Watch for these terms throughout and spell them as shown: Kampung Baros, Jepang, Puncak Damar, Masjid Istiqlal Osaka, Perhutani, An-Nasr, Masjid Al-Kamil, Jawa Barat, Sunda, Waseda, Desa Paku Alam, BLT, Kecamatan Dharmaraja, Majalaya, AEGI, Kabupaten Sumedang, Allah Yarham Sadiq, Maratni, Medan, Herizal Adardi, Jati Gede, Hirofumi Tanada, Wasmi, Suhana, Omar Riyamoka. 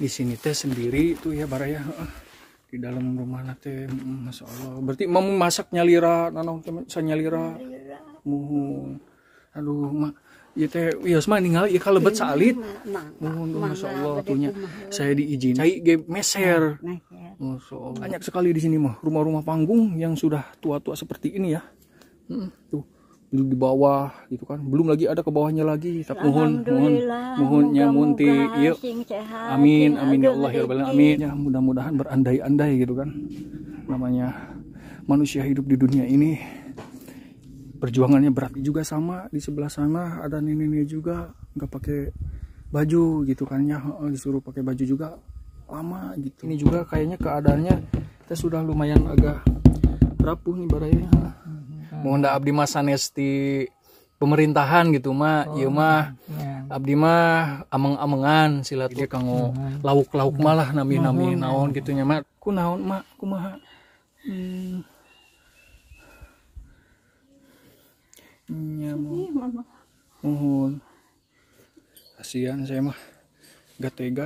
di sini teh sendiri itu ya bara ya, di dalam rumah teh, masya Allah. Berarti mama masak nyalira, nanong teman saya nyalira, mohon, aduh mak, ya teh, ya semua ninggal, ya kalau bet salit, mohon tuh masya Allah tuhnya, saya diizin, saya meser, masya Allah. Banyak sekali di sini mah rumah-rumah panggung yang sudah tua-tua seperti ini ya, tuh. Di bawah gitu kan, belum lagi ada ke bawahnya lagi, tapi mohonnya munti yuk, amin amin ya Allah ya Rabbal alamin ya, mudah-mudahan berandai-andai gitu kan, namanya manusia hidup di dunia ini perjuangannya berat juga. Sama di sebelah sana ada nenek-nenek juga nggak pakai baju gitu kan ya, disuruh pakai baju juga lama gitu. Ini juga kayaknya keadaannya kita sudah lumayan agak rapuh nih baraya. Mohon abdi mah sanes ti pemerintahan gitu mah, oh, ieu mah ya. Abdi mah ameng-amengan sila teh kanggo lauk-lauk malah nami-nami naon kitu nya mah. Kunaon mah kumaha? Nya mah. Mohon. Kasihan saya mah. Gak tega.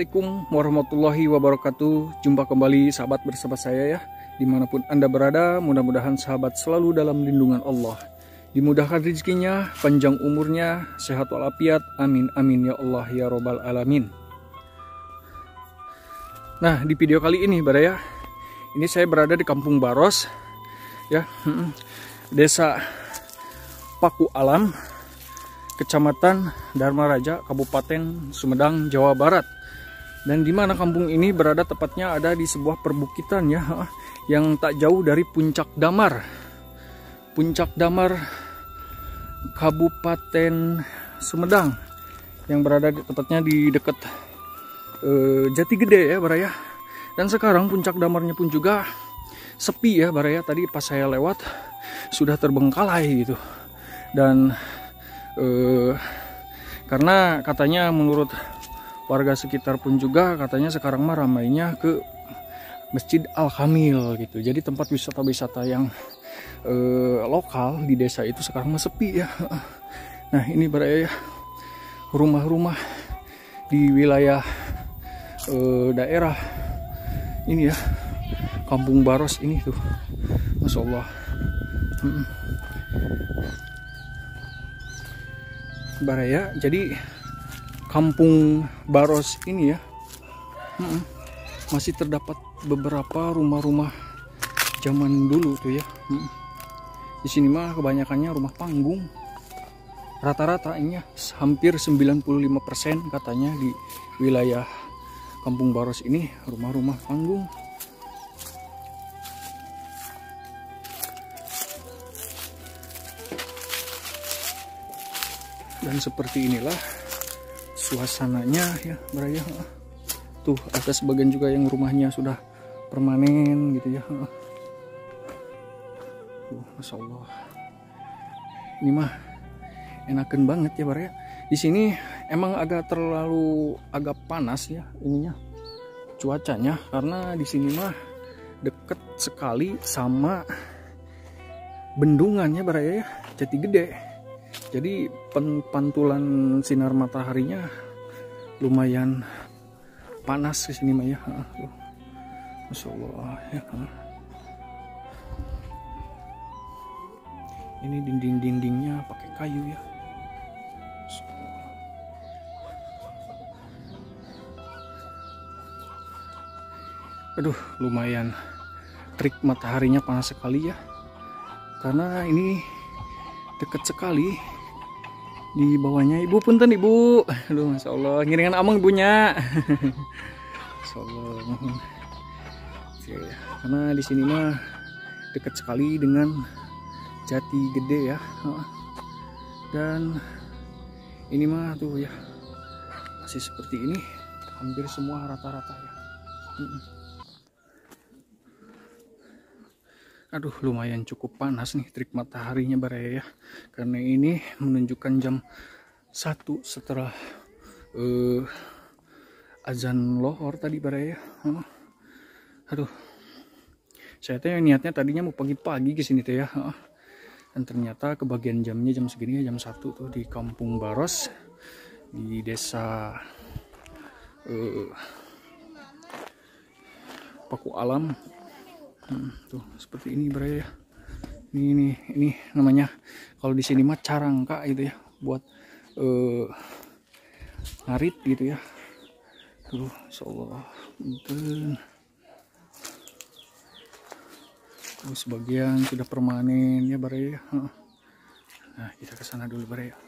Assalamualaikum warahmatullahi wabarakatuh. Jumpa kembali sahabat bersama saya ya, dimanapun anda berada. Mudah-mudahan sahabat selalu dalam lindungan Allah, dimudahkan rezekinya, panjang umurnya, sehat walafiat, amin amin ya Allah ya Rabbal alamin. Nah di video kali ini baraya, ini saya berada di Kampung Baros ya, Desa Paku Alam, Kecamatan Dharmaraja, Kabupaten Sumedang, Jawa Barat. Dan di mana kampung ini berada tepatnya ada di sebuah perbukitan ya, yang tak jauh dari Puncak Damar. Puncak Damar Kabupaten Sumedang yang berada tepatnya di dekat Jati Gede ya baraya. Dan sekarang Puncak Damarnya pun juga sepi ya baraya. Tadi pas saya lewat sudah terbengkalai gitu. Dan karena katanya menurut warga sekitar pun juga katanya sekarang mah ramainya ke Masjid Al-Kamil gitu. Jadi tempat wisata-wisata yang lokal di desa itu sekarang mah sepi ya. Nah ini beraya rumah-rumah di wilayah daerah ini ya, Kampung Baros ini tuh, masya Allah. Baraya, jadi Kampung Baros ini ya, masih terdapat beberapa rumah-rumah zaman dulu tuh ya. Di sini mah kebanyakannya rumah panggung. Rata-rata ini ya, hampir 95% katanya di wilayah Kampung Baros ini rumah-rumah panggung. Dan seperti inilah suasananya ya baraya. Tuh ada sebagian juga yang rumahnya sudah permanen gitu ya. Masya Allah, ini mah enakan banget ya baraya. Di sini emang agak panas ya ininya, cuacanya, karena di sini mah deket sekali sama bendungannya baraya ya, Jati Gede. Jadi pantulan sinar mataharinya lumayan panas ke sini mah ya. Masya Allah ya. Ini dinding-dindingnya pakai kayu ya. Aduh, lumayan terik mataharinya, panas sekali ya. Karena ini dekat sekali di bawahnya. Ibu punten Ibu. Aduh, Masya Allah, ngiringan amang Ibunya. Masya Allah. Karena di sini mah dekat sekali dengan Jati Gede ya. Dan ini mah tuh ya, masih seperti ini, hampir semua rata-rata ya. Aduh, lumayan cukup panas nih terik mataharinya baraya ya. Karena ini menunjukkan jam 1 setelah azan lohor tadi baraya ya. Aduh, saya tuh niatnya tadinya mau pagi-pagi ke sini teh ya. Dan ternyata kebagian jamnya jam segini ya, jam 1 tuh di Kampung Baros di desa Paku Alam. Tuh seperti ini beraya. Ini namanya kalau di sini mah carangka gitu ya, buat ngarit gitu ya. Tuh, insyaallah. Oh, sebagian sudah permanen ya baraya. Nah, kita ke sana dulu baraya.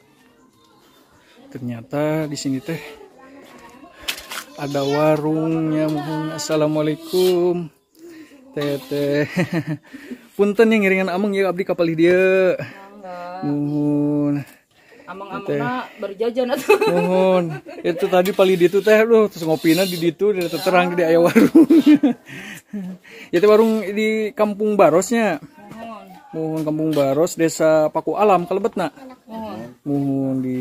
Ternyata di sini teh ada warungnya. Mohon assalamualaikum. Teteh. Punten yang ngiringan amang ya abdi kapalih dia. Mohon. Amang-amangna berjajan atuh. Mohon. Itu tadi palih ditu teh aduh, terus ngopina di ditu dan terang di aya warung. Ya itu warung di Kampung Barosnya. Muhun Kampung Baros Desa Paku Alam kalebetna. Muhun di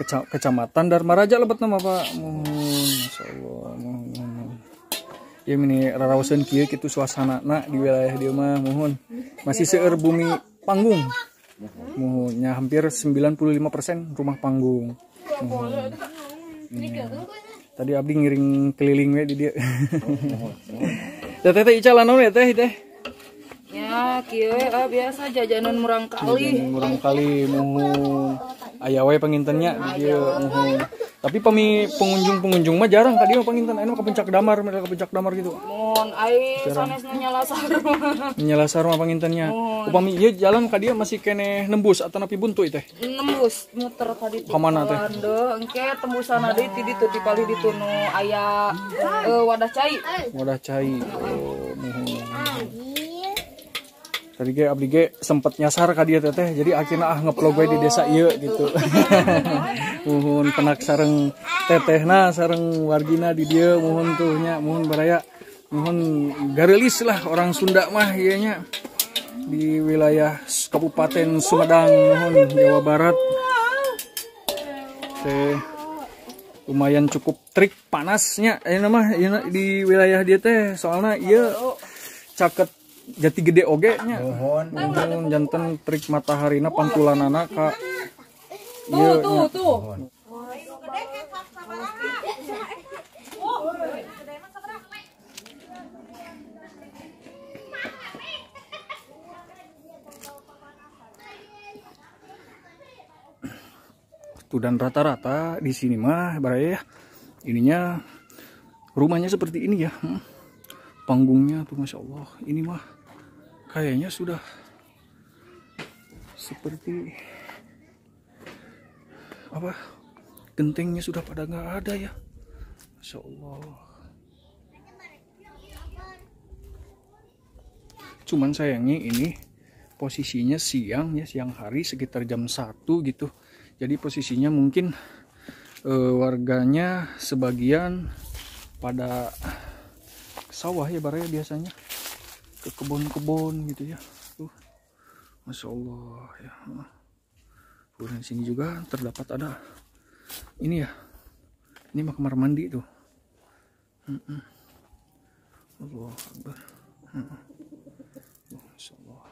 Kecamatan Dharmaraja lebetna Pak. Muhun masyaallah. Muhun. Ieu mini raraoseun kieu kitu suasanana di wilayah dieu mah muhun. Masih seueur bumi panggung. Muhunnya hampir 95% rumah panggung. Tadi abdi ngiring keliling we di dia. Teteh icalan naon teh teh? Ya kieu biasa jajanan murang kali. Jajanan murang kali muhun. Aya we pangintennya di dieu muhun. Tapi pengunjung-pengunjung mah jarang ka dieu panginten. Aya mah ka Puncak Damar, mereka ka Puncak Damar gitu. Mun ai sanesna nyalasar. Nyalasar mah pangintennya. Upami ieu jalan ka dieu masih keneh nembus atawa napi buntu teh. Nembus muter ka ditu. Ka mana teh? Engke tembusanna deui ti ditu ti palih ditu nu aya wadah cai. Wadah cai. Tadi ge abdi ge sempet nyasar ka dieu teteh, jadi akhirnya ngeplog we di desa ieu gitu. Muhun penak sareng tetehna sareng wargina di dieu muhun tuh nya, muhun baraya. Muhun gareulis lah orang Sunda mah ieu nya. Di wilayah Kabupaten Sumedang muhun Jawa Barat. Teh lumayan cukup trik panasnya ieu mah di wilayah dia teh, soalna ieu caket Jati Gede oge nya. Mohon janten terik mataharina pantulanana ka ieu. Tuh. Tuh dan rata-rata di sini mah baraya ya. Ininya rumahnya seperti ini ya. Panggungnya tuh Masya Allah, ini mah kayaknya sudah seperti apa, gentengnya sudah pada nggak ada ya. Masya Allah, cuman sayangnya ini posisinya siang ya, siang hari sekitar jam 1 gitu. Jadi posisinya mungkin warganya sebagian pada sawah ya baraya, biasanya ke kebun-kebun gitu ya. Tuh Masya Allah ya. Kemudian di sini juga terdapat ada ini ya, ini mah kamar mandi tuh. Allahu Akbar. Masya Allah.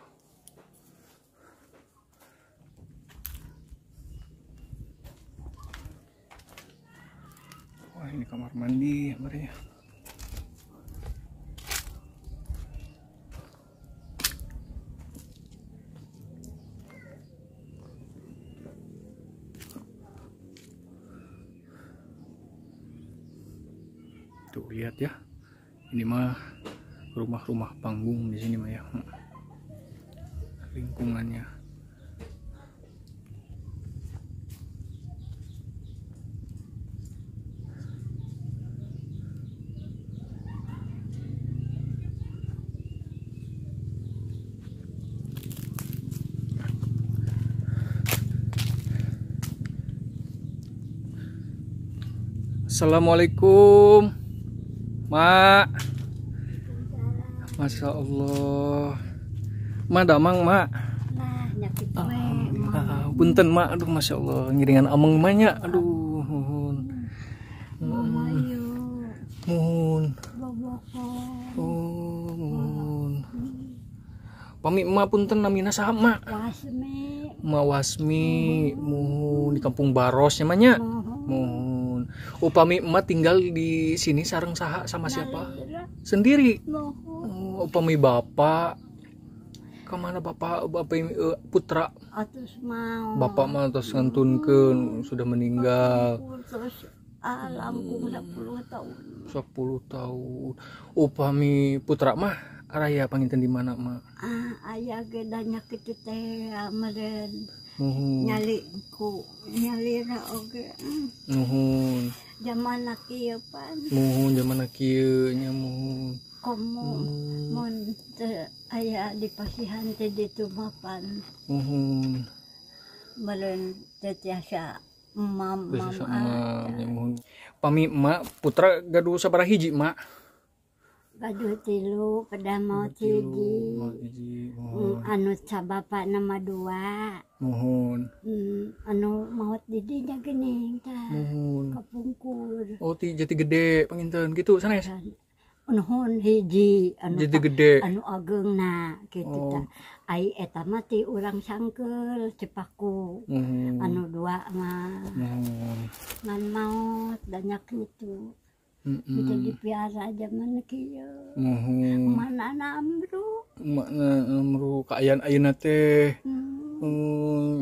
kamar mandi kamarnya. Tuh lihat ya, ini mah rumah-rumah panggung di sini mah ya lingkungannya. Assalamualaikum Mak. Masya Allah. Mak damang Mak. Nah, nyakit punten Mak. Aduh Masya Allah. Ngiringan ameng Maknya. Aduh. Mohon. Oh, mohon. Pamit Mak punten namina saha Mak? Wasmi. Mak Wasmi. Mohon di Kampung Baros namanya. Mohon. Upami emak tinggal di sini sareng saha sama siapa? Sendiri. Upami bapak kemana bapak putra? Bapak mah terus ngantunkeun sudah meninggal. Terus alhamku 10 tahun. 10 tahun. Upami putra mah araya panginten di mana mah? Aya ge danya kitu teh Medan. Nyalira oge. Nuhun. Jamana kieu pan. Nuhun jamana kieu nya muhun. Komo mun teu aya dipasihan teh ditu mah pan. Nuhun. Balen teh tiasa mam nya muhun. Pami emak putra gaduh sabaraha hiji Mak? Gaduh 3, pada mau 3. Anu bapak nama 2. Mohon. Anu maut didinya gening tah. Mohon. Kapungkur. Oh ti Jati Gede panginten gitu sanes. Nuhun hiji anu Jati Gede. Anu ageungna kitu tah. Ai eta mah ti urang sangkeul cepaku. Anu 2 mah. Ngan maut banyak kitu. Kita dipiara jaman kieu. Manana amru. Makna amru kaayan ayeuna teh.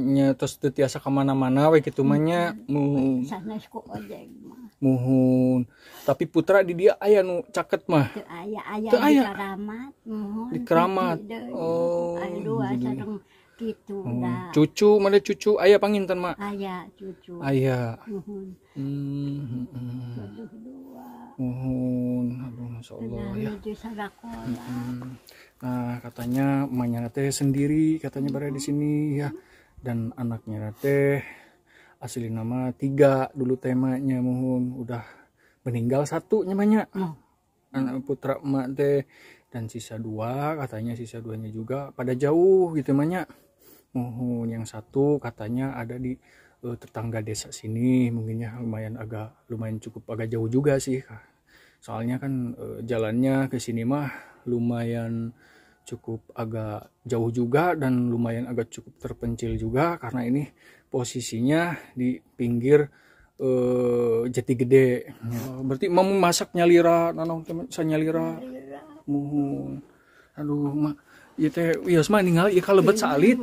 Nya tos teu tiasa ka mana-mana we kitu mah nya. Sanes ku ojeg mah. Muhun. Tapi putra di dia aya nu caket mah. Teu aya di keramat. Muhun. Di keramat. Oh. Aya 2 sareng kitu da. Cucu mah cucu aya panginten Mak. Aya cucu. Aya. Muhun. Aduh, Masya Allah ya. Nah, katanya emaknya teh sendiri, katanya berada di sini ya. Dan anaknya teh asli nama 3 dulu temanya mohon udah meninggal 1 namanya. Anak putra emak teh dan sisa 2 katanya sisa 2-nya juga pada jauh gitu namanya. Mohon yang 1 katanya ada di tetangga desa sini mungkinnya lumayan cukup agak jauh juga sih. Soalnya kan jalannya ke sini mah lumayan cukup agak jauh juga dan lumayan agak cukup terpencil juga karena ini posisinya di pinggir Jati Gede. Berarti mama masak nyalira, nanong teman saya nyalira. Mohon. Aduh Mak, ya teh wios mah ninggal ieu kalebet saalit.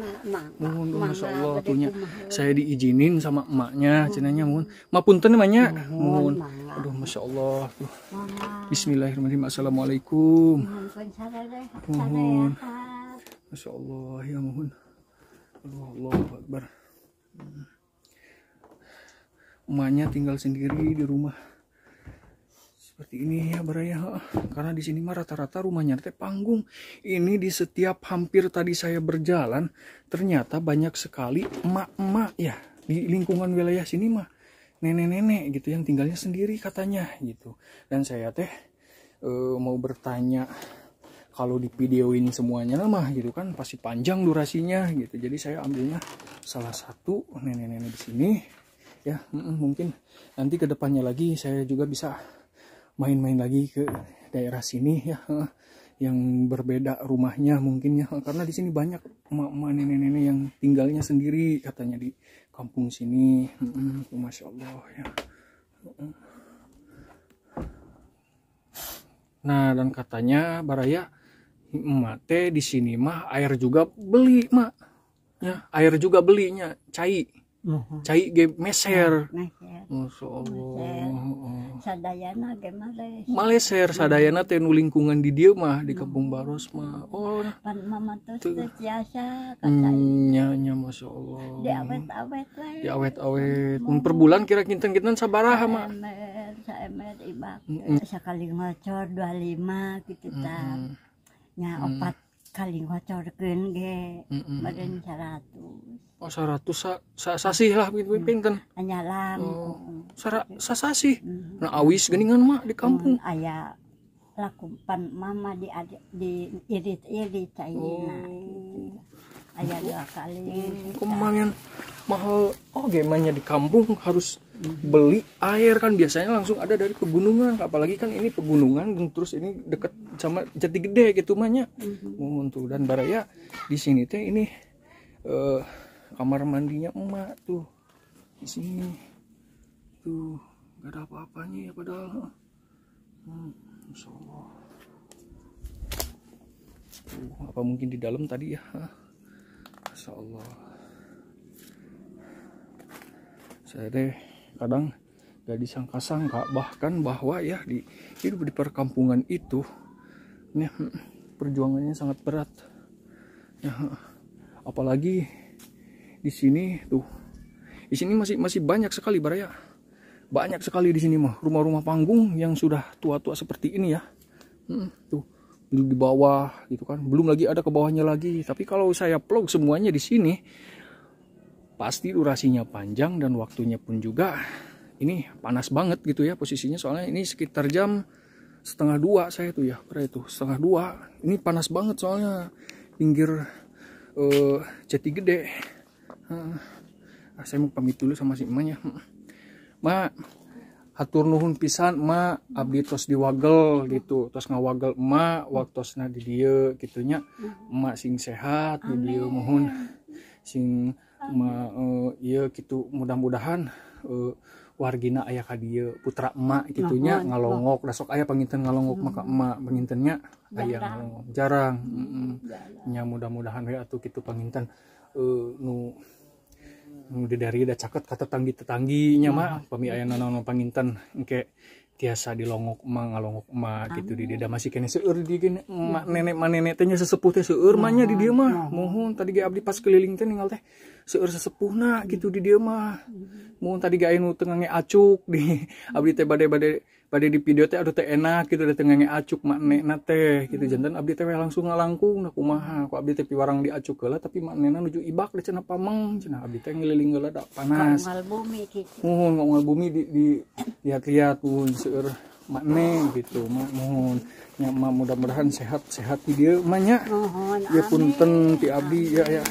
Mohon masyaallah tuhnya. Saya diizinin sama emaknya, cenanya mohon. Mapunten emaknya. Mohon. Aduh masyaallah tuh. Bismillahirrahmanirrahim. Assalamualaikum. Mohon. Masyaallah ya mohon. Allahu akbar. Emaknya tinggal sendiri di rumah. Seperti ini ya baraya, karena di sini mah rata-rata rumahnya teh panggung. Ini di setiap hampir tadi saya berjalan ternyata banyak sekali emak-emak ya di lingkungan wilayah sini mah, nenek-nenek gitu yang tinggalnya sendiri katanya gitu. Dan saya teh mau bertanya, kalau di videoin semuanya mah gitu kan pasti panjang durasinya gitu. Jadi saya ambilnya salah satu nenek-nenek di sini ya. Mungkin nanti kedepannya lagi saya juga bisa main-main lagi ke daerah sini ya yang berbeda rumahnya mungkin ya, karena di sini banyak emak-emak nenek-nenek yang tinggalnya sendiri katanya di kampung sini. Masya Allah ya. Nah, dan katanya baraya emak teh di sini mah air juga beli mak ya, air juga belinya cai cai ge meser sadayana ge maleser sadayana teh nu lingkungan di dieu mah di Kampung Baros mah. Oh pan mamatos teh biasa katanya nya masyaallah diawet-awet mun per bulan kira kinten-kinten sabaraha mah saemet ibak sakali ngocor 25 kitu tah nya 4 kali ngocorkeun ge badan 100. Oh 100 sasih lah pinten anyalam sasih nah awis geningan mah di kampung aya lakumpan mama di irit-irit cairna gitu aya 2 kali kemangin mahal. Oh gemanya di kampung harus beli air kan biasanya langsung ada dari pegunungan, apalagi kan ini pegunungan terus ini deket sama Jati Gede gitu mahnya. Dan baraya di sini teh ini kamar mandinya emak tuh di sini tuh gak ada apa-apanya ya padahal. Insya Allah apa mungkin di dalam tadi ya. Insya Allah saya deh kadang gak disangka-sangka bahkan bahwa ya di hidup di perkampungan itu nih perjuangannya sangat berat ya, apalagi di sini tuh di sini masih banyak sekali baraya, banyak sekali di sini mah rumah-rumah panggung yang sudah tua-tua seperti ini ya. Tuh di bawah gitu kan, belum lagi ada ke bawahnya lagi. Tapi kalau saya vlog semuanya di sini pasti durasinya panjang dan waktunya pun juga ini panas banget gitu ya posisinya, soalnya ini sekitar jam 1:30 saya tuh ya berarti tuh 1:30 ini panas banget soalnya pinggir Jati Gede. Saya mau pamit dulu sama si emaknya. Mak hatur nuhun pisan mak, abdi tos diwagel gitu, tos ngawagel emak waktosna di dieu kitu nya, emak sing sehat di dieu mohon sing ma ieu kitu mudah-mudahan wargina aya ka dieu putra emak kitu nya ngalongok dasok aya panginten ngalongok maka emak pangintennya aya ngalongok jarang. Nya mudah-mudahan we atuh kitu panginten nu dari da caket ka tetanggi-tetangginya mah pami aya naon-naon panginten engke tiasa dilongok emak ngalongok emak gitu di dia masih kene seueur di dieu emak nenek manenek teh nya sesepuh teh seueur mah nya di dieu mah mohon tadi ge abdi pas keliling teh ninggal teh seueur sesepuhna gitu di dieu mah mohon tadi ge aya nu teu ngange acuk di abdi teh bade di video teh aduh teh enak gitu dateng ngange acuk mak nenekna teh gitu janten abdi teh langsung ngalangkung kumaha ku abdi teh piwarang diacuk heula tapi mak nenekna nuju ibak da cenah pameng cenah abdi teh ngeliling heula da panas ngongol bumi kitu mohon ngongol bumi di lihat-lihat tuh seueur makne gitu mak mohon nya mudah-mudahan sehat-sehat di dieu mahnya mohon ya punten ti abdi ya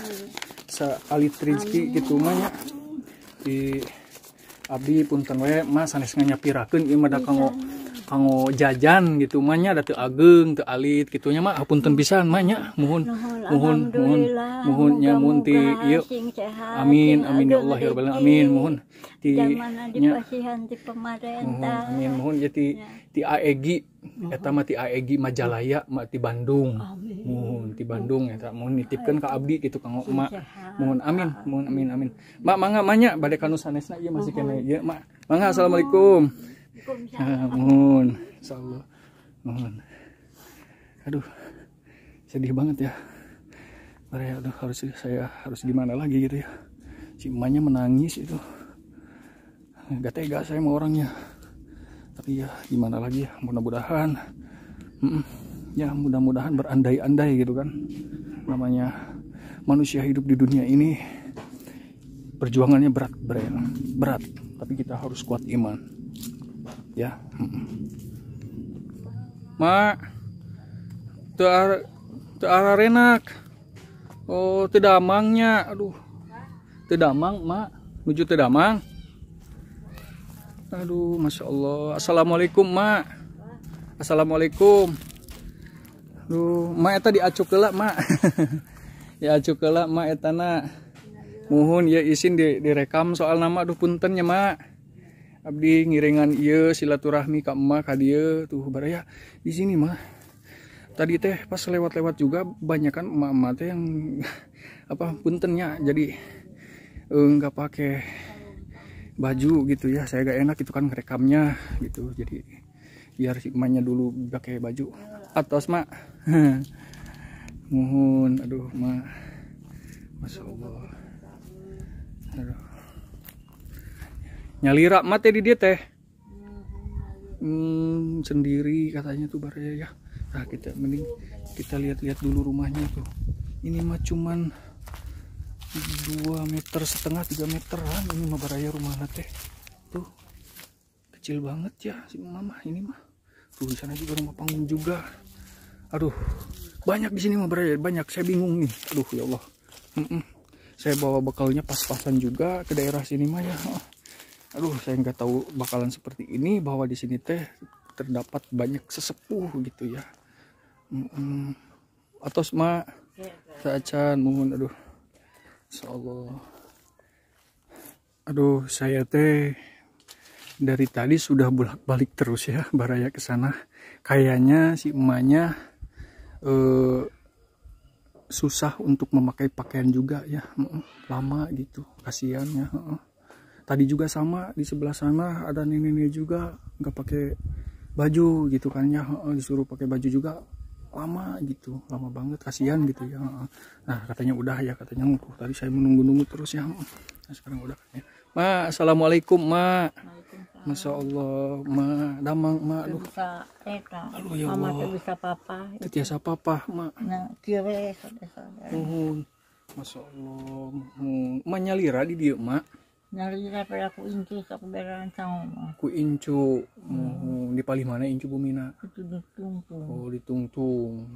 saalit rezeki gitu mahnya di abdi punten we mah sanes nganyapirakeun ieu mah da kanggo jajan gitu mahnya da teu ageng teu alit kitu nya mah hapunten pisan mahnya mohon nya mun ti ieu amin ya Allah ya rabbal alamin mohon di dipasihan di pemerintah mohon ya ti AEGI eta mah ti AEGI Majalaya mah ti Bandung mohon ti Bandung eta mohon nitipkeun ka abdi kitu kanggo emak mohon amin mak mangga manya bade ka nu sanesna ieu masih kene ieu mak mangga assalamualaikum. Mohon insyaallah mohon aduh sedih banget ya baraya aduh harus gimana lagi gitu ya si emaknya menangis itu gak tega saya mau orangnya tapi ya gimana lagi ya mudah-mudahan ya mudah-mudahan berandai-andai gitu kan namanya manusia hidup di dunia ini perjuangannya berat tapi kita harus kuat iman ya. Mak teu arah renak oh teu damangnya aduh teu damang mak nuju teu damang. Aduh, masya Allah. Assalamualaikum, mak. Assalamualaikum. Aduh, mak eta diacuk heula, mak. Diacuk heula, mak etana. Muhun, ya izin direkam soal nama. Aduh, punten nya, mak. abdi ngirengan iya silaturahmi ka emak ka dieu tuh baraya di sini mah. Tadi teh pas lewat-lewat juga banyakan emak-emak teh yang apa puntennya jadi nggak pakai baju gitu ya. Saya gak enak itu kan ngerekamnya gitu. Jadi biar si emaknya dulu pakai baju. Atos mak. Mohon aduh mak. Masya Allah. Aduh. Nyalira mak teh di dia teh. Sendiri katanya tuh baraya ya. Nah, kita mending kita lihat-lihat dulu rumahnya tuh. Ini mah cuman 2,5 meter 3 meteran ini mah baraya rumahnya teh. Tuh kecil banget ya si mama ini mah. Tuh di sana juga rumah panggung juga. Aduh banyak di sini mah baraya banyak. Saya bingung nih. Aduh ya Allah. Saya bawa bekalnya pas-pasan juga ke daerah sini mah ya. Aduh saya nggak tahu bakalan seperti ini bahwa di sini teh terdapat banyak sesepuh gitu ya. Atos mak saacan mohon aduh. Insyaallah. Aduh saya teh dari tadi sudah bolak-balik terus ya baraya ke sana. Kayaknya si emaknya susah untuk memakai pakaian juga ya. Lama gitu. Kasihan ya. Tadi juga sama di sebelah sana ada nenek-nenek juga nggak pakai baju gitu kan ya. Disuruh pakai baju juga lama gitu, lama banget, kasihan gitu ya. Nah katanya udah ya, katanya ngukuh. Tadi saya menunggu-nunggu terus ya. Nah, sekarang udah ya. Ma, assalamualaikum ma. Masya Allah ma, damang ma. Aduh, aduh ya Allah. Mama bisa papa. Tiasa papa ma. Nah, kira Masya Allah. Ma nyalira di dia ma. Nyalira pada ku incu keberan sama. Ku incu di palih mana incu bumina? Itu di Tungtung. Oh di Tungtung.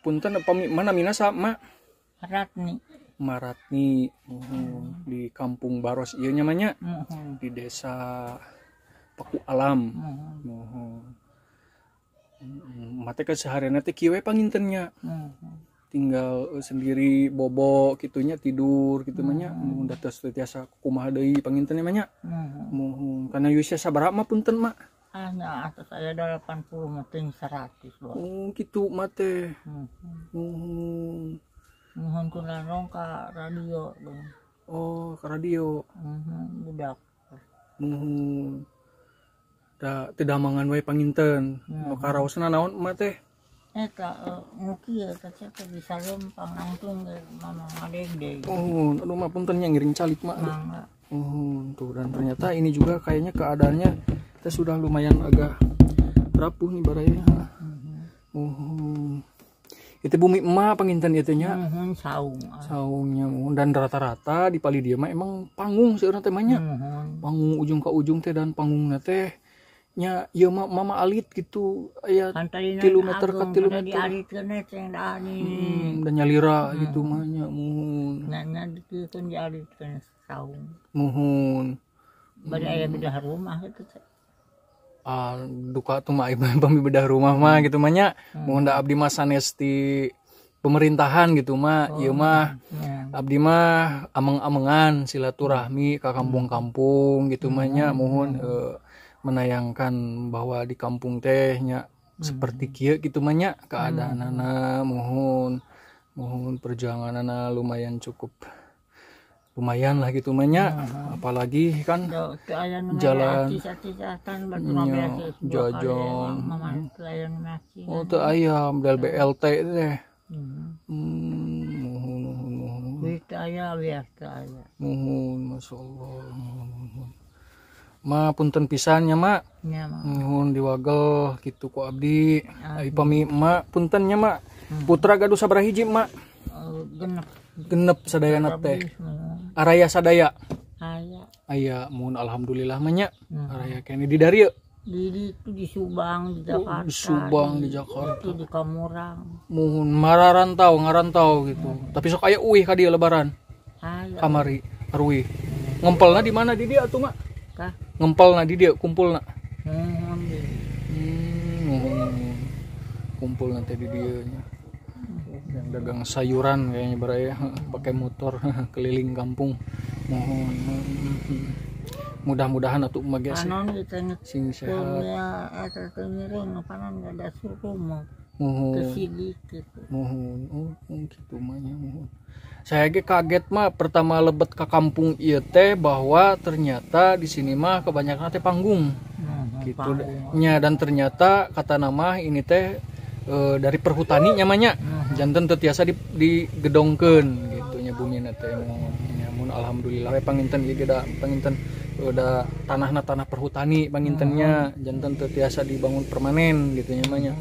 Punten mana mina sama? Maratni. Maratni. Di Kampung Baros iya namanya. Di Desa Paku Alam. Mate kesehariannya teh kieu pangintennya. Tinggal sendiri bobok kitunya tidur gitu banyak mun datas tiasa kumaha deui panginten banyak mohon kana yeusia sabaraha mah punten mak ana atas saya 80 meting 100 loh kitu mah teh mohon kunarong ka radio dong. Oh ka radio budak da teu damangan wae panginten nu karaosna naon mah teh. Mungkin ya, kacau bisa lempang langsung ke mama adeg-adeg. Oh, aduh mak puntennya ngiring calik mak. Tuh dan ternyata ini juga kayaknya keadaannya kita sudah lumayan agak rapuh nih baraya. Itu bumi emak penginten itunya. Saung. Saungnya dan rata-rata di pali dia mah emang panggung seorang temanya. Panggung ujung ke ujung teh dan panggung teh. Nya ya mama alit gitu ya kilometer ke kilometer alit kenet yang dani dan nyalira gitu mah nya mun nanya dikeun di alit kenet saung muhun bari aya bedah rumah gitu duka tuh mah pami bedah rumah mah gitu mah nya mun da abdi mah sanes ti pemerintahan gitu mah ieu mah abdi mah ameng-amengan silaturahmi ka kampung-kampung gitu mah nya muhun menayangkan bahwa di kampung tehnya seperti kia gitu banyak keadaan anak mohon perjuangan anak lumayan cukup lumayan lah gitu banyak apalagi kan jalan jajan oh tuh ayam dari BLT deh mohon Masya Allah ma punten pisannya mak nuhun diwagel gitu ku abdi ai pami mak puntennya mak putra gaduh sabaraha hiji mak genep sadayana teh araya sadaya aya mun alhamdulillah mah nya araya kene di dari di itu di Subang di Jakarta di Kamurang muhun mararantau ngarantau gitu tapi sok aya uih ka dieu lebaran kamari aruih ngempelna di mana di dia atuh mak ngempel na di dia kumpul na kumpul nanti di dia yang dagang sayuran kayaknya baraya pakai motor keliling kampung mohon mudah-mudahan atau magesi sing sehat mohon. Saya ge kaget mah pertama lebet ke kampung ieu teh bahwa ternyata di sini mah kebanyakan teh panggung. Gitu nya dan ternyata kata nama ini teh dari perhutani nyamanya. Janten teu tiasa digedongkeun gitu nya bumina teh. Mun alhamdulillah we panginten ieu geda panginten udah tanahna tanah perhutani pangintennya janten teu tiasa dibangun permanen gitu nyamanya.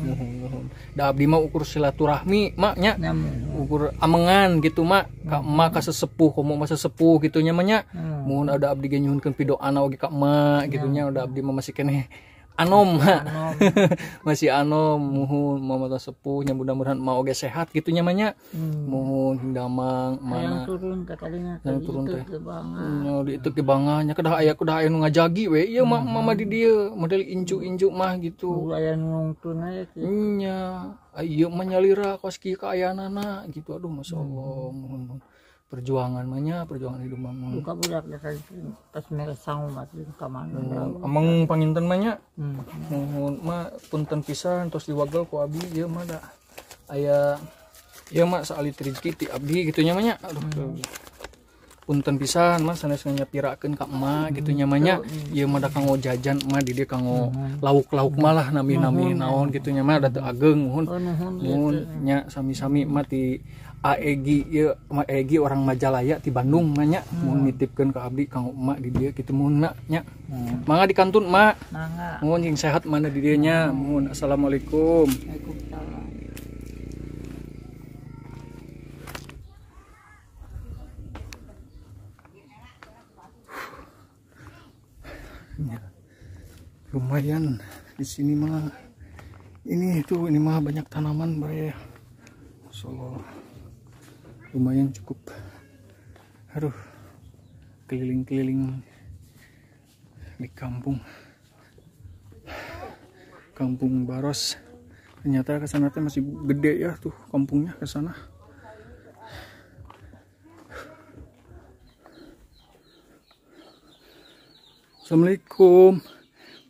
Da abdi mah ukur silaturahmi maknya ukur amengan gitu mak ka emak ka sesepuh komo mah sesepuh gitu nya mah nya mun ada abdi ge nyuhunkeun pidoana oge ka emak gitu nya udah abdi mah masih keneh anom masih anom muhun mama sesepuh nya mudah-mudahan emak oge sehat gitu nya mah nya muhun hindamang mana yang turun teh di itu ke bangahnya kedah aya nu ngajagi we ieu mah mama di dieu model incu-incu mah gitu aya nungtun aya nya ayo menyalira koski keayanana gitu aduh masyaallah muhun perjuangan mahnya perjuangan hidup mamang buka budak dasar pas meresang umat di kamana amang panginten mahnya mohon mah punten pisan terus diwagel ku abdi ieu mah da aya ieu mah saalit rezeki ti abdi gitu nya mahnya punten pisan mah sanes nyapirakeun ka emak gitu nya mahnya ieu mah da kanggo jajan mah di dieu kanggo lauk-lauk malah nami-nami naon gitu nya mah da teu ageng muhun nya sami-sami mah ti Aegi ya Aegi orang Majalaya di Bandung nanya mau nitipkan ke abdi kang emak di dia gitu mau nanya mangga di kantun mak mohon yang sehat mana di dia nya mohon assalamualaikum. Lumayan di sini mah ini tuh ini mah banyak tanaman beraya solo. Lumayan cukup, aduh keliling-keliling di kampung Baros. Ternyata kesana teh masih gede ya tuh kampungnya kesana. Assalamualaikum,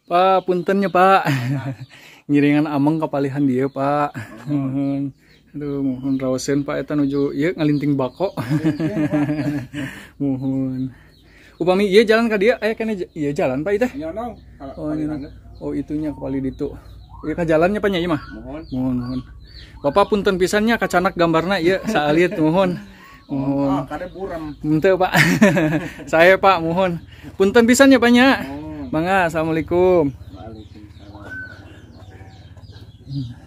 Pak puntennya Pak, ngiringan ameng kepalihan dia Pak. Aduh, mohon rawasen Pak eta nuju ieu ngalinting bako. Mohon. Upami ieu jalan ka dieu aya keneh ieu jalan Pak teh. Oh, itunya kepali ditu. Ieu ka jalannya Pak nya ieu mah. Mohon. Bapak punten pisannya kacanak gambarna ieu saalit mohon. Mohon. Kade buram. Henteu Pak. Saya Pak mohon. Punten pisannya Pak nya. Mangga assalamualaikum. Waalaikumsalam.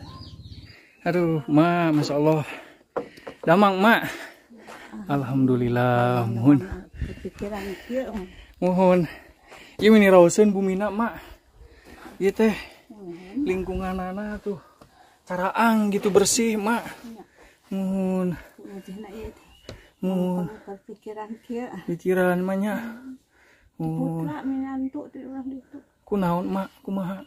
Aduh, ma, masya Allah, damang ma, alhamdulillah, mohon, mohon, ini minirausen bumina ma, iya teh, lingkungan anak tuh, caraang gitu bersih ma, mohon, mohon, pikiran manya, mohon, kunaon ma, kumaha,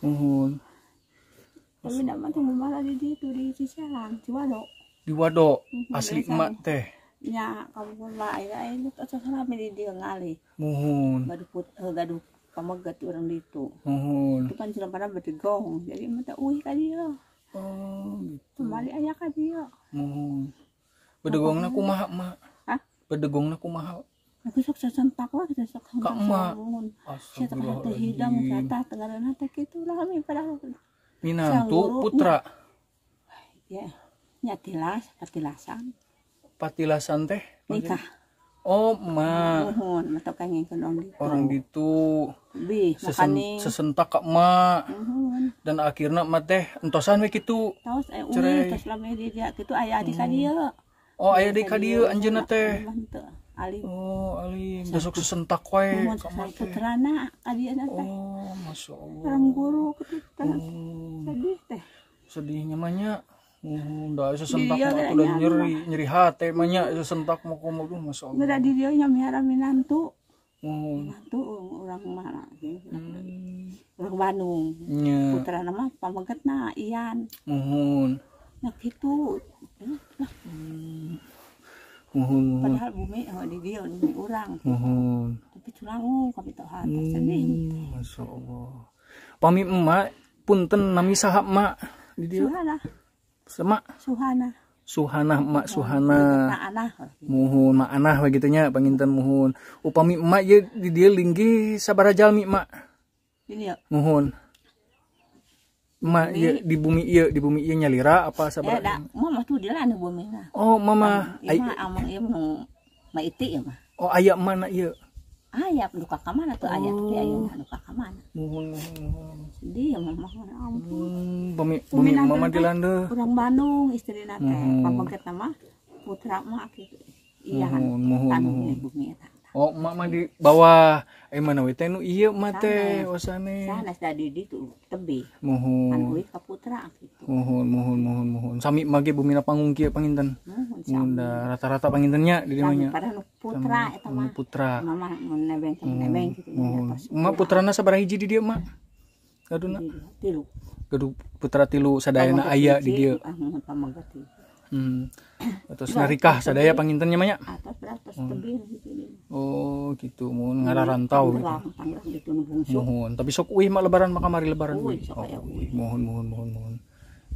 mohon. Tapi nama tunggu malah di Ciselang, di Wado, asli emak teh. Ya, kampung lain itu asalnya di dia ngali. Mohon. Gaduh pamegat orang itu. Mohon. Itu kan celana bertigong, jadi mata uih tadi ya. Oh, gitu. Kembali aja tadi ya. Mohon. Bedegongna kumaha, mak? Hah? Bedegongna kumaha? Aku sok sasampak lah, kita sok hambat bangun. Siapa kata hidang, kata tengaran hati gitu lah kami padahal. Minantu putra. Ya, nyatilas, patilasan. Patilasan teh? Nikah. Oh, ma. Mohon, mata kangen kenong gitu. Orang gitu. Bi, makanya. Sesentak kak ma. Dan akhirnya ma teh entosan we gitu. Taos, umi, tos lama dia gitu ayah adik kadia. Oh, ayah adik kadia anjena teh. Alim. Oh, alim. Besok sesentak wae. Putrana kadiana teh. Oh, masyaallah. Orang guru ketutan. Sedih teh. Sedihnya mah nya. Da sesentak mah udah nyeri hate mah nya sesentak mah komo masyaallah. Beda di dieu nya mihara minantu. Minantu urang mah. Urang Bandung. Putrana mah pamegetna Ian. Mohon. Nah gitu. Padahal bumi awak di dia ni orang. Tapi culangu kami tak hantar sendiri. Masya Allah. Pami emak punten nami sahab mak di dia. Suhana. Semak. Suhana. Suhana mak Suhana. Muhun mak anah begitunya pengintan muhun. Upami emak je di dia linggi sabar jalmi mak. Ini ya. Muhun. Mak iya di bumi iya nyalira apa sabar. Ya, mama tuh dia lah di bumi lah. Oh, mama. Ima amang iya nu maiti ya mah. Oh, ayah mana iya? Ayah duka ka mana tuh ayah tapi ayah duka ka mana. Nuhun. Sedih ya mama. Ampun. Bumi mama di Landa. Urang Bandung istri na teh. Pambengket mah putra mah kitu. Iya. Nuhun. Bumi eta. Oh, mama di bawah. Mana we teh nu ieu mah teh osane. Sanes da Didi tuh tebi. Muhun. Anu we ka putra kitu. Muhun. Sami mage bumina panggung kieu panginten. Muhun. Rata-rata panginten nya di dieu nya. Padahal nu putra eta mah. Nu putra. Mama nebeng kitu nya. Mah putrana sabaraha hiji di dieu mah? Gaduna. Tilu. Gadu putra tilu sadayana aya di dieu. Atas narikah sadaya pangintennya banyak. Atas beratas tebing gitu. Oh gitu, mohon ngararantau. Mohon, tapi sok uih mak lebaran maka mari lebaran. Mohon.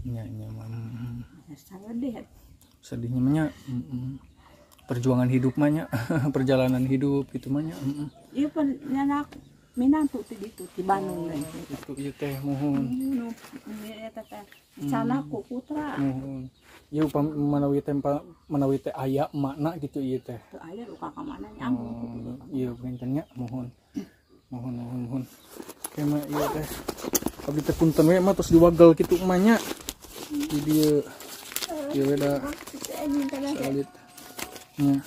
Nya mam. Sedihnya banyak. Perjuangan hidup banyak, perjalanan hidup itu banyak. Iya pun anak minantu di Bandung lain. Itu ieu teh mohon. Eta teh salah ku putra. Iya menawi tempat menawi teh aya makna gitu ieu teh. Teu aya luka ka mana nyambung. Iya pengennya mohon. Kema ieu teh. Abdi teh punten we mah tos diwagel kitu emanya. Di dieu ieu da. Salit. Nya.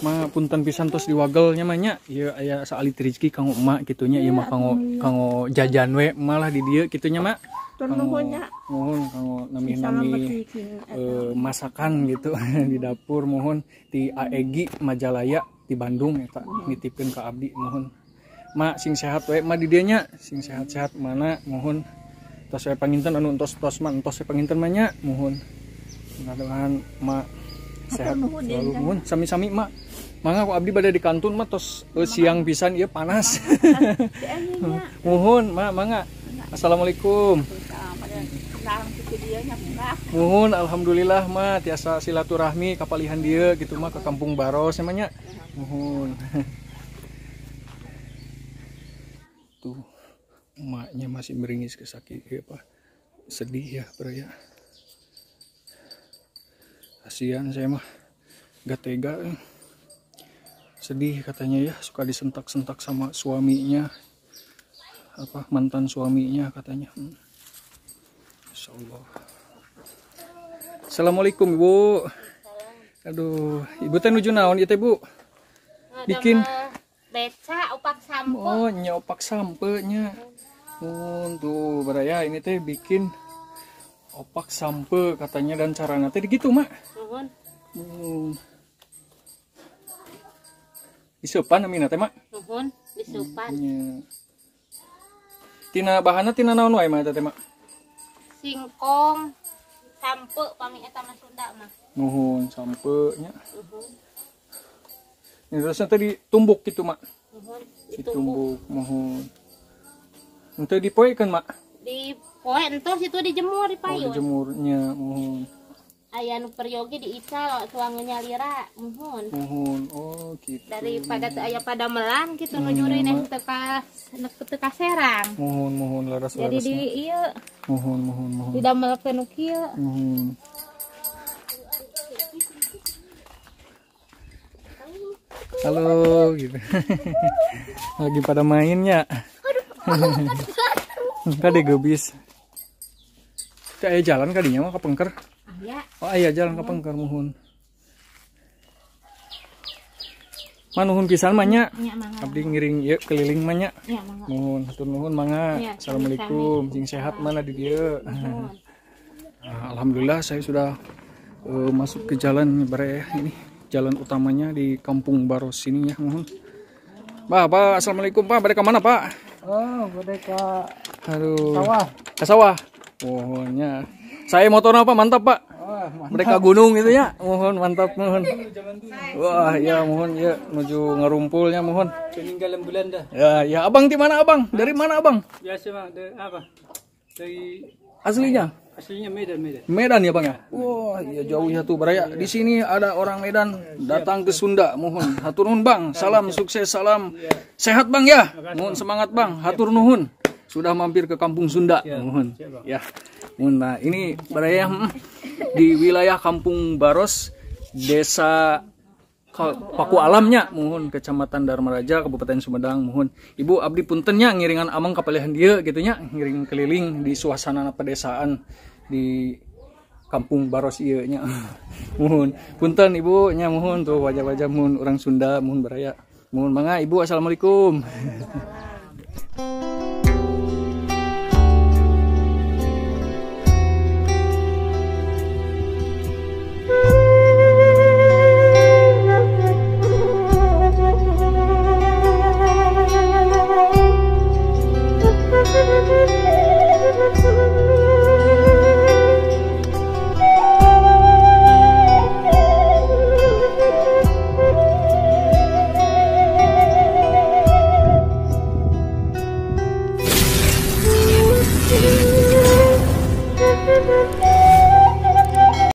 Mah punten pisan tos diwagelnya mah nya. Ieu aya saalit rezeki kanggo emak kitu nya ieu mah kanggo jajan we malah di dieu kitu nya mak. Mohon kalau nami-nami masakan gitu di dapur mohon di Aegi Majalaya di Bandung eta nitipkeun ka abdi mohon mak sing sehat we mak di dieu sing sehat-sehat mana mohon tos we panginten anu entos-entos mah entos we panginten mah nya mohon mudah-mudahan mak sehat selalu mohon sami-sami mak mangga ku abdi bade di kantun mah tos siang pisan ieu panas mohon mak mangga. Assalamualaikum. Muhun, alhamdulillah mah tiasa silaturahmi kapalihan dia gitu mah ke Kampung Baros namanya. Muhun. Tuh, emaknya masih meringis kesakit apa? Sedih ya, Bro ya. Kasihan saya mah. Gak tega. Sedih katanya ya, suka disentak-sentak sama suaminya. Apa mantan suaminya katanya. Insyaallah. Assalamualaikum Ibu. Aduh, Ibu teh nuju naon ieu teh Bu? Bikin beca upak sampe. Oh, nya upak sampe nya. Tuh, baraya ini teh bikin opak sampe katanya dan caranya teh gitu mak. Nuhun. Disupan amina teh mak. Nuhun, disupan. Tina bahana tina naon wae mah eta teh mak? Singkong sampe pami eta mah Sunda mah. Nuhun sampe nya. Ini terusnya tadi tumbuk gitu mak. Nuhun ditumbuk mohon. Henteu dipoekeun mak. Dipoe entos itu dijemur di payun. Oh, dijemurnya mohon. Aya nu peryogi diical tuangeun nyalira muhun. Muhun. Oh gitu. Daripada teu aya padamelan kitu nu nyuri teh teu ka Serang. Muhun laras-larasna. Jadi di ieu. Muhun. Didamelkeun nu kieu. Muhun. Halo gitu. Lagi pada mainnya. Aduh. Kade geubis. Teh aya jalan kadinya mah ka Pengker. Ya. Oh iya jalan ke Pengker muhun. Manuhun pisan mah nya. Abdi ngiring ieu keliling mah nya. Muhun, hatur nuhun mangga. Assalamualaikum. Sing sehat mana di dieu. Alhamdulillah saya sudah masuk ke jalan bare ini. Jalan utamanya di Kampung Baros sini ya muhun. Pak, assalamualaikum Pak. Bade ka mana Pak? Oh, bade ka sawah. Ke sawah. Pohonnya. Saya motor apa mantap Pak? Wah, mantap. Mereka gunung itu ya. Mohon mantap mohon. Wah ya mohon ya menuju ngerumpulnya mohon. Peninggalan Belanda. Ya ya abang di mana abang? Dari mana abang? Biasa bang dari apa? Dari aslinya. Aslinya Medan. Medan ya bang ya. Wah ya jauh ya tuh Baraya. Di sini ada orang Medan datang ke Sunda mohon. Hatur nuhun bang. Salam sukses salam sehat bang ya. Mohon semangat bang. Hatur nuhun. Sudah mampir ke Kampung Sunda, mohon. Ya, mohon. Nah, ini Baraya di wilayah Kampung Baros, Desa Paku Alamnya, mohon. Kecamatan Dharmaraja, Kabupaten Sumedang, mohon. Ibu abdi puntennya ngiringan amang kapalihan dia, gitunya, ngiring keliling di suasana pedesaan di Kampung Baros ieu nya. Mohon. Punten ibu nya mohon tuh wajah-wajah mohon orang Sunda, mohon Baraya. Mohon mangga ibu assalamualaikum.